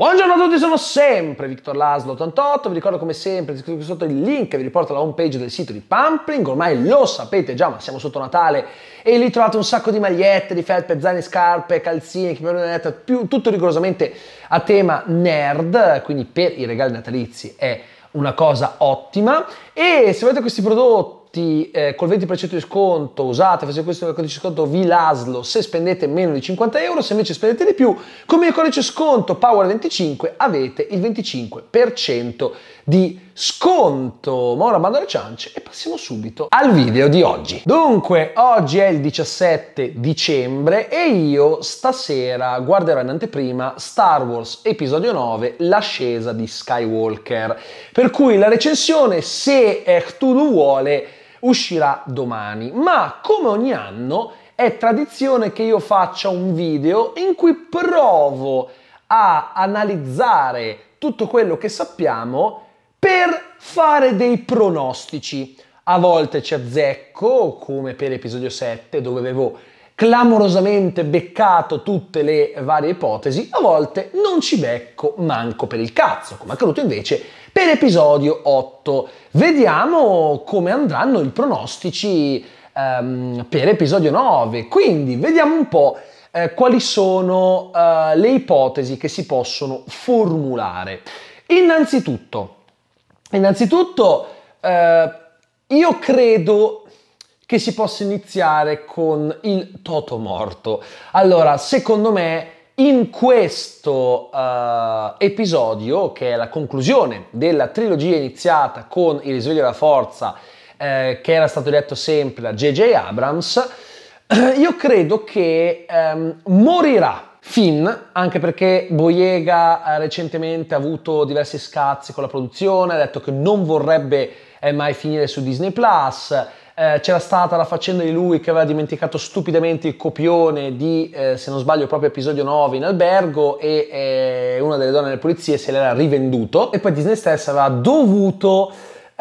Buongiorno a tutti, sono sempre Victor Laszlo88, vi ricordo come sempre iscrivetevi sotto il link che vi riporta alla home page del sito di Pampling, ormai lo sapete già ma siamo sotto Natale e lì trovate un sacco di magliette, di felpe, zaini, scarpe, calzini, chimarone netta, tutto rigorosamente a tema nerd, quindi per i regali natalizi è una cosa ottima. E se volete questi prodotti col 20% di sconto usate, facete questo il codice sconto VLASZLO se spendete meno di 50 euro, se invece spendete di più con il codice sconto POWER25 avete il 25% di sconto. Ma ora bando alle ciance e passiamo subito al video di oggi. Dunque oggi è il 17 dicembre e io stasera guarderò in anteprima Star Wars episodio 9 L'ascesa di Skywalker, per cui la recensione, se R2-D2 vuole, uscirà domani, ma come ogni anno è tradizione che io faccia un video in cui provo a analizzare tutto quello che sappiamo per fare dei pronostici. A volte ci azzecco, come per episodio 7 dove avevo clamorosamente beccato tutte le varie ipotesi, a volte non ci becco manco per il cazzo, come è accaduto invece per episodio 8. Vediamo come andranno i pronostici per episodio 9, quindi vediamo un po' quali sono le ipotesi che si possono formulare. Innanzitutto, io credo che si possa iniziare con il toto morto. Allora, secondo me, in questo episodio, che è la conclusione della trilogia iniziata con il risveglio della forza, che era stato detto sempre da J.J. Abrams, io credo che morirà Finn, anche perché Boyega recentemente ha avuto diversi scazzi con la produzione, ha detto che non vorrebbe mai finire su Disney Plus. C'era stata la faccenda di lui che aveva dimenticato stupidamente il copione di, se non sbaglio, proprio episodio 9 in albergo e una delle donne delle polizie se l'era rivenduto, e poi Disney stessa aveva dovuto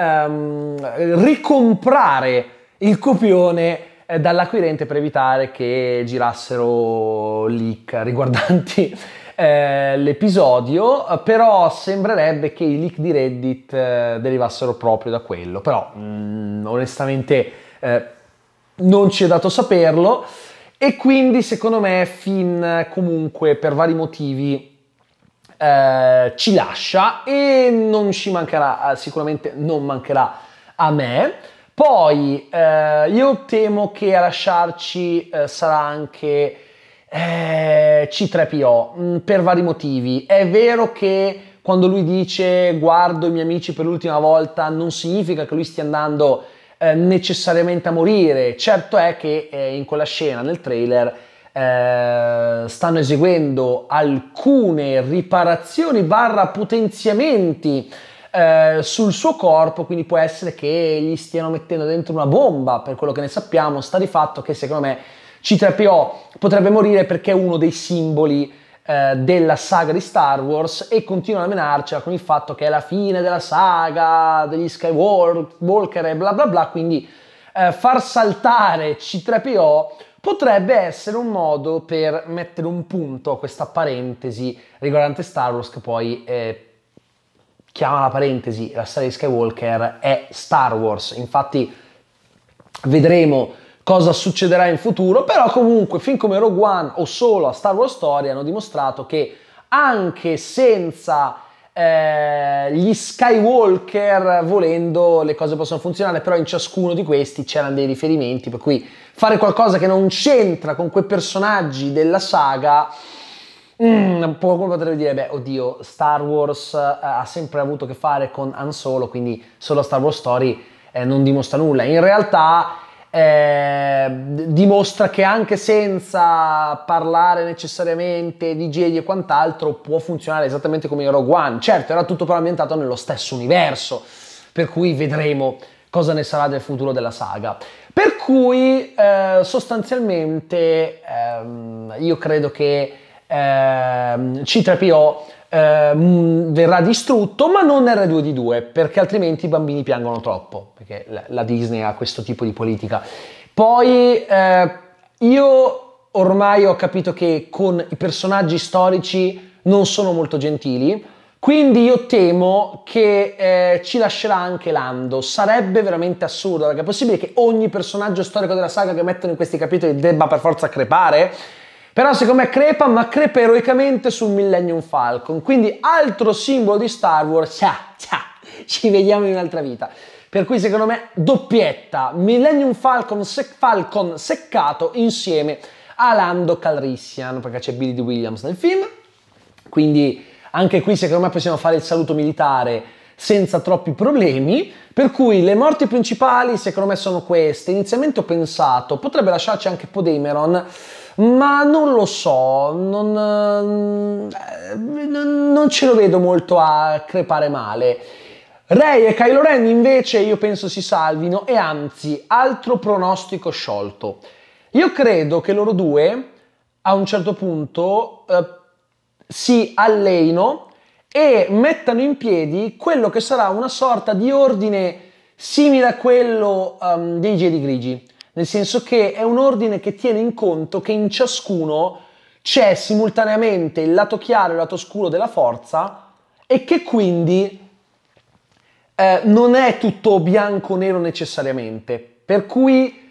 ricomprare il copione dall'acquirente per evitare che girassero leak riguardanti l'episodio. Però sembrerebbe che i leak di Reddit derivassero proprio da quello, però onestamente non ci è dato saperlo, e quindi secondo me Finn comunque per vari motivi ci lascia e non ci mancherà, sicuramente non mancherà a me. Poi io temo che a lasciarci sarà anche C-3PO per vari motivi. È vero che quando lui dice guardo i miei amici per l'ultima volta non significa che lui stia andando necessariamente a morire. Certo è che in quella scena nel trailer stanno eseguendo alcune riparazioni barra potenziamenti sul suo corpo, quindi può essere che gli stiano mettendo dentro una bomba. Per quello che ne sappiamo, sta di fatto che secondo me C-3PO potrebbe morire perché è uno dei simboli della saga di Star Wars e continuano a menarcela con il fatto che è la fine della saga degli Skywalker e bla bla bla, quindi far saltare C-3PO potrebbe essere un modo per mettere un punto a questa parentesi riguardante Star Wars, che poi chiama la parentesi la saga di Skywalker è Star Wars. Infatti vedremo cosa succederà in futuro, però comunque film come Rogue One o Solo: A Star Wars Story hanno dimostrato che anche senza gli Skywalker, volendo, le cose possono funzionare, però in ciascuno di questi c'erano dei riferimenti, per cui fare qualcosa che non c'entra con quei personaggi della saga, qualcuno potrebbe dire, beh, oddio, Star Wars ha sempre avuto a che fare con Han Solo, quindi Solo: A Star Wars Story non dimostra nulla. In realtà dimostra che anche senza parlare necessariamente di Jedi e quant'altro può funzionare esattamente come in Rogue One. Certo, era tutto però ambientato nello stesso universo, per cui vedremo cosa ne sarà del futuro della saga. Per cui sostanzialmente io credo che C-3PO verrà distrutto, ma non R2-D2, perché altrimenti i bambini piangono troppo, perché la Disney ha questo tipo di politica. Poi io ormai ho capito che con i personaggi storici non sono molto gentili, quindi io temo che ci lascerà anche Lando. Sarebbe veramente assurdo, perché è possibile che ogni personaggio storico della saga che mettono in questi capitoli debba per forza crepare. Però secondo me crepa, ma crepa eroicamente sul Millennium Falcon, quindi altro simbolo di Star Wars. Ci vediamo in un'altra vita. Per cui secondo me doppietta Millennium Falcon, Falcon seccato insieme a Lando Calrissian, perché c'è Billy Williams nel film, quindi anche qui secondo me possiamo fare il saluto militare senza troppi problemi. Per cui le morti principali secondo me sono queste. Inizialmente ho pensato potrebbe lasciarci anche Podeimeron, ma non lo so, non ce lo vedo molto a crepare male. Rey e Kylo Ren invece io penso si salvino, e anzi, altro pronostico sciolto. Io credo che loro due a un certo punto si alleino e mettano in piedi quello che sarà una sorta di ordine simile a quello dei Jedi grigi, nel senso che è un ordine che tiene in conto che in ciascuno c'è simultaneamente il lato chiaro e il lato scuro della forza, e che quindi non è tutto bianco-nero necessariamente, per cui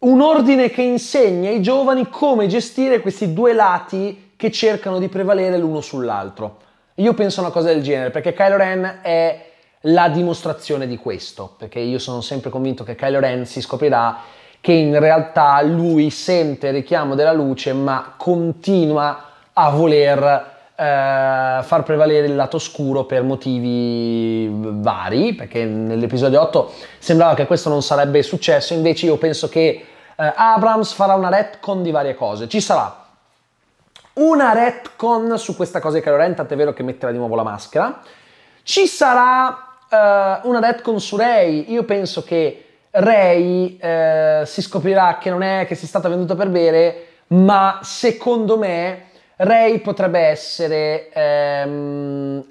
un ordine che insegna ai giovani come gestire questi due lati che cercano di prevalere l'uno sull'altro. Io penso a una cosa del genere, perché Kylo Ren è la dimostrazione di questo, perché io sono sempre convinto che Kylo Ren si scoprirà che in realtà lui sente il richiamo della luce, ma continua a voler far prevalere il lato scuro per motivi vari, perché nell'episodio 8 sembrava che questo non sarebbe successo, invece io penso che Abrams farà una retcon di varie cose. Ci sarà una retcon su questa cosa di Kylo Ren, tant'è vero che metterà di nuovo la maschera. Ci sarà una retcon su Rey. Io penso che Rey si scoprirà che non è che sia stata venduta per bere, ma secondo me Rey potrebbe essere...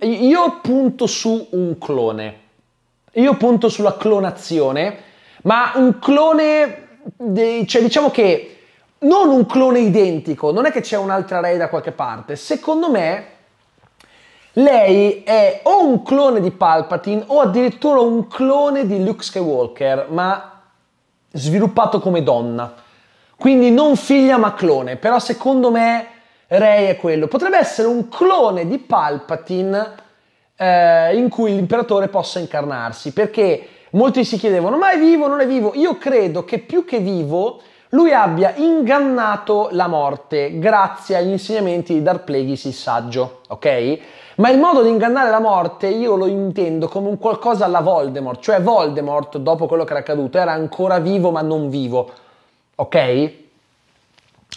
io punto su un clone. Io punto sulla clonazione, ma un clone... cioè diciamo che non un clone identico, non è che c'è un'altra Rey da qualche parte. Secondo me lei è o un clone di Palpatine o addirittura un clone di Luke Skywalker, ma sviluppato come donna. Quindi non figlia ma clone, però secondo me Rey è quello. Potrebbe essere un clone di Palpatine in cui l'imperatore possa incarnarsi, perché molti si chiedevano ma è vivo, non è vivo? Io credo che più che vivo lui abbia ingannato la morte grazie agli insegnamenti di Darth Plagueis il saggio, ok? Ma il modo di ingannare la morte io lo intendo come un qualcosa alla Voldemort, cioè Voldemort dopo quello che era accaduto era ancora vivo ma non vivo, ok?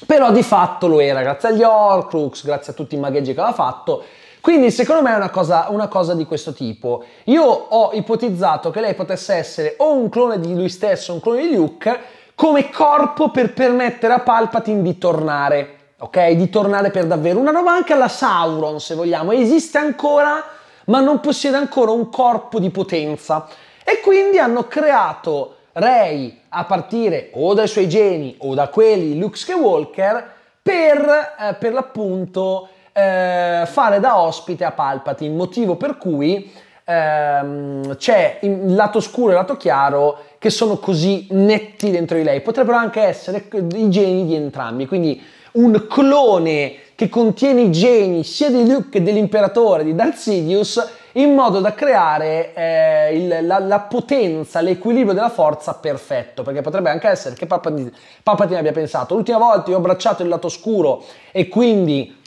Però di fatto lo era grazie agli Horcrux, grazie a tutti i magheggi che aveva fatto, quindi secondo me è una cosa di questo tipo. Io ho ipotizzato che lei potesse essere o un clone di lui stesso o un clone di Luke, come corpo per permettere a Palpatine di tornare, ok? Di tornare per davvero. Una roba anche alla Sauron, se vogliamo. Esiste ancora, ma non possiede ancora un corpo di potenza. E quindi hanno creato Rey a partire o dai suoi geni o da quelli di Luke Skywalker per l'appunto fare da ospite a Palpatine, motivo per cui... c'è il lato scuro e il lato chiaro che sono così netti dentro di lei. Potrebbero anche essere i geni di entrambi, quindi un clone che contiene i geni sia di Luke che dell'imperatore di Darth Sidious, in modo da creare la potenza, l'equilibrio della forza perfetto, perché potrebbe anche essere che Palpatine abbia pensato l'ultima volta io ho abbracciato il lato scuro e quindi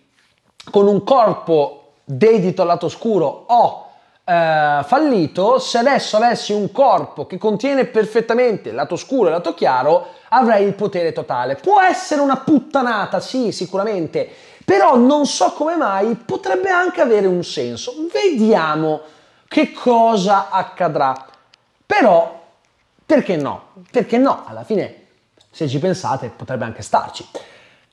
con un corpo dedito al lato scuro ho fallito, se adesso avessi un corpo che contiene perfettamente il lato scuro e il lato chiaro avrei il potere totale. Può essere una puttanata, sì, sicuramente, però non so come mai potrebbe anche avere un senso. Vediamo che cosa accadrà, però perché no? Perché no? Alla fine, se ci pensate, potrebbe anche starci.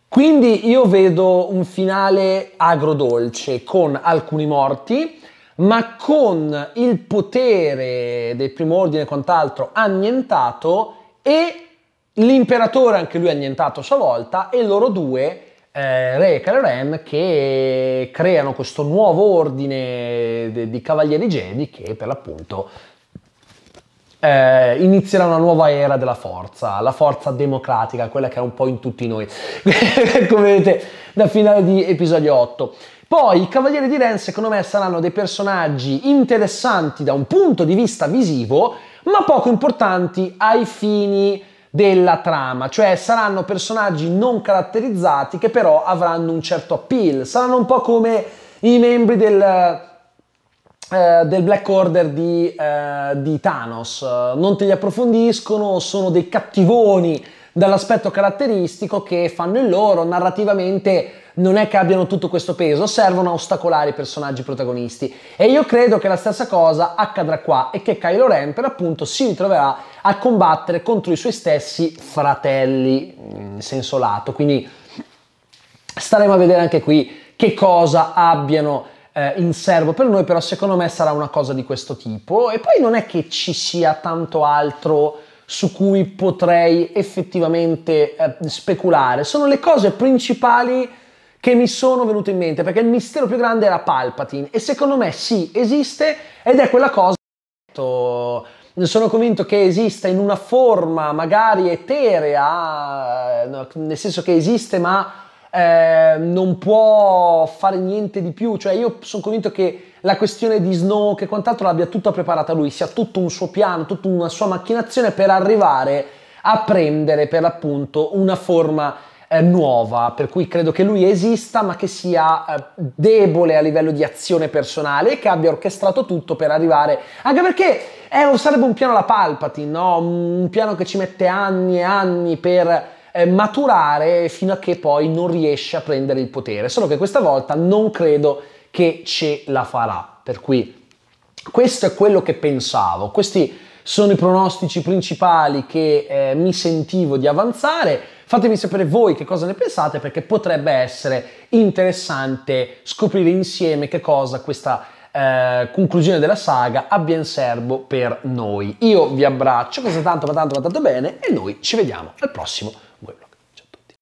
Quindi io vedo un finale agrodolce con alcuni morti, ma con il potere del primo ordine e quant'altro annientato, e l'imperatore anche lui annientato a sua volta, e loro due Rey e Kylo Ren che creano questo nuovo ordine di Cavalieri Jedi che per l'appunto inizierà una nuova era della forza, la forza democratica, quella che è un po' in tutti noi, come vedete dal finale di episodio 8. Poi i Cavalieri di Ren secondo me saranno dei personaggi interessanti da un punto di vista visivo, ma poco importanti ai fini della trama, cioè saranno personaggi non caratterizzati che però avranno un certo appeal, saranno un po' come i membri del Black Order di Thanos, non te li approfondiscono, sono dei cattivoni dall'aspetto caratteristico che fanno il loro, narrativamente non è che abbiano tutto questo peso, servono a ostacolare i personaggi protagonisti e io credo che la stessa cosa accadrà qua e che Kylo Ren per appunto si ritroverà a combattere contro i suoi stessi fratelli in senso lato, quindi staremo a vedere anche qui che cosa abbiano in serbo per noi, però secondo me sarà una cosa di questo tipo e poi non è che ci sia tanto altro su cui potrei effettivamente speculare, sono le cose principali che mi sono venute in mente, perché il mistero più grande era Palpatine e secondo me sì, esiste ed è quella cosa che sono convinto che esista in una forma magari eterea, nel senso che esiste ma non può fare niente di più, cioè io sono convinto che la questione di Snoke e quant'altro l'abbia tutta preparata lui, sia tutto un suo piano, tutta una sua macchinazione per arrivare a prendere per l'appunto una forma nuova, per cui credo che lui esista ma che sia debole a livello di azione personale e che abbia orchestrato tutto per arrivare, anche perché sarebbe un piano alla Palpatine, no? Un piano che ci mette anni e anni per maturare fino a che poi non riesce a prendere il potere, solo che questa volta non credo che ce la farà, per cui questo è quello che pensavo, questi sono i pronostici principali che mi sentivo di avanzare. Fatemi sapere voi che cosa ne pensate, perché potrebbe essere interessante scoprire insieme che cosa questa conclusione della saga abbia in serbo per noi. Io vi abbraccio, così tanto ma tanto bene e noi ci vediamo al prossimo video.